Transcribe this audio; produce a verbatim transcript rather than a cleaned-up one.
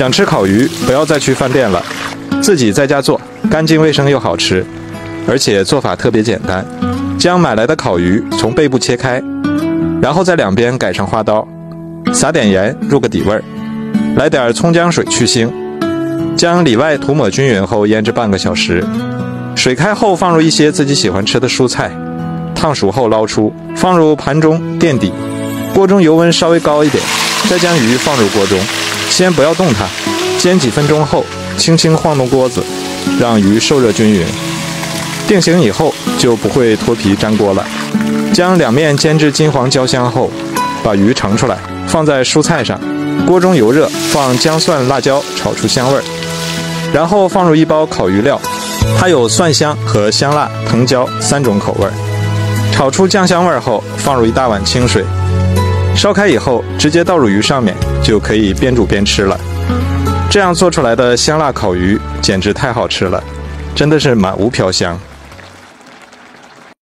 想吃烤鱼，不要再去饭店了，自己在家做，干净卫生又好吃，而且做法特别简单。将买来的烤鱼从背部切开，然后在两边改成花刀，撒点盐入个底味儿，来点葱姜水去腥，将里外涂抹均匀后腌制半个小时。水开后放入一些自己喜欢吃的蔬菜，烫熟后捞出，放入盘中垫底。锅中油温稍微高一点，再将鱼放入锅中，先不要动它，煎几分钟后，轻轻晃动锅子，让鱼受热均匀。定型以后就不会脱皮粘锅了。将两面煎至金黄焦香后，把鱼盛出来，放在蔬菜上，锅中油热，放姜蒜辣椒炒出香味儿，然后放入一包烤鱼料，它有蒜香和香辣、藤椒三种口味儿。炒出酱香味儿后，放入一大碗清水。烧开以后，直接倒入鱼上面，就可以边煮边吃了。这样做出来的香辣烤鱼简直太好吃了，真的是满屋飘香。